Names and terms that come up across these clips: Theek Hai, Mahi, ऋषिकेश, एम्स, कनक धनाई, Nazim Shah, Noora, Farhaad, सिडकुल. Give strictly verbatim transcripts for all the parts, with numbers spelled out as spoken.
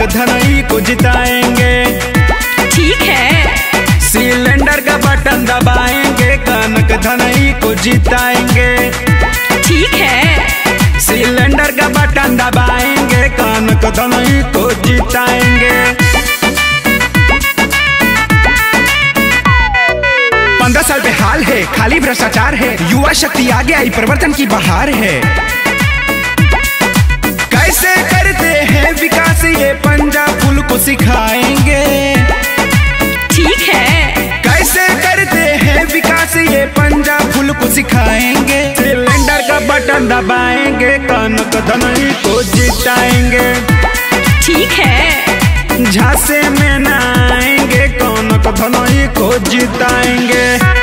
कनक धनाई को जिताएंगे। ठीक है, सिलेंडर का बटन दबाएंगे, कनक धनाई को जिताएंगे। ठीक है, सिलेंडर का बटन दबाएंगे, कनक धनाई को जिताएंगे। पंद्रह साल पे हाल है, खाली भ्रष्टाचार है, युवा शक्ति आगे आई, परिवर्तन की बहार है। कैसे करते हैं विकास ये पंजाब फूल को सिखाएंगे। ठीक है, कैसे करते हैं विकास ये पंजाब फूल को सिखाएंगे। सिलेंडर का बटन दबाएंगे, कनक धनाई को जिताएंगे। ठीक है, झांसे में ना आएंगे, कनक धनाई को जिताएंगे।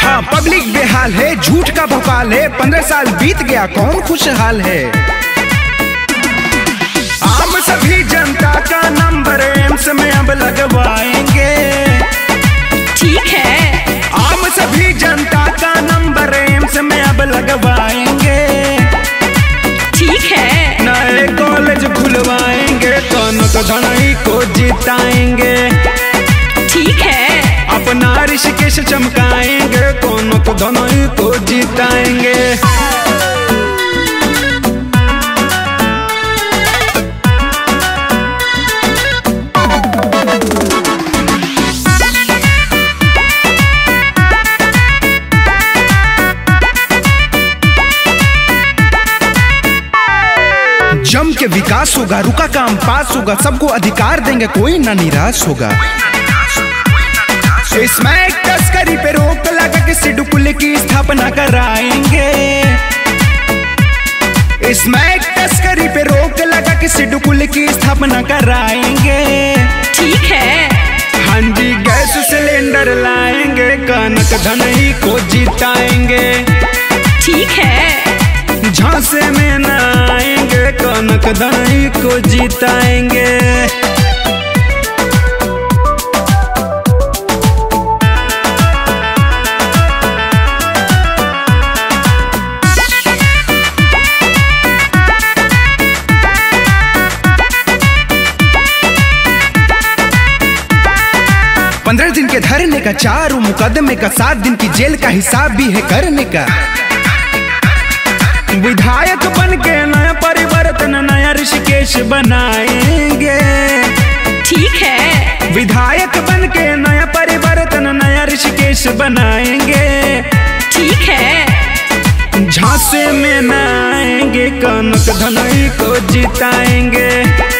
हाँ, पब्लिक बेहाल है, झूठ का भोपाल है, पंद्रह साल बीत गया, कौन खुशहाल है। आम सभी जनता का नंबर एम्स में अब लगवाएंगे। ठीक है, आम सभी जनता का नंबर एम्स में अब लगवाएंगे। ठीक है, नए कॉलेज खुलवाएंगे, कनक धनाई को जिताएंगे। ठीक है, अपना ऋषिकेश चमकाएंगे, कनक धनाई को जिताएंगे। जम के विकास होगा, रुका काम पास होगा, सबको अधिकार देंगे, कोई ना निराश होगा। इसमें एक तस्करी पे रोक लगा के सिडकुल की स्थापना कराएंगे। इसमें एक तस्करी पे रोक लगा के सिडकुल की स्थापना कराएंगे। ठीक है, हाँ जी, गैस सिलेंडर लाएंगे, कनक धनाई को जिताएंगे। ठीक है, झांसे में ना आएंगे, कनक धनाई को जिताएंगे। पंद्रह दिन के धरने का, चार मुकदमे का, सात दिन की जेल का हिसाब भी है करने का। विधायक बन के नया परिवर्तन, नया ऋषिकेश बनाएंगे। ठीक है, विधायक बन के नया परिवर्तन, नया ऋषिकेश बनाएंगे। ठीक है, झांसे में ना आएंगे, कनक धनाई को जिताएंगे।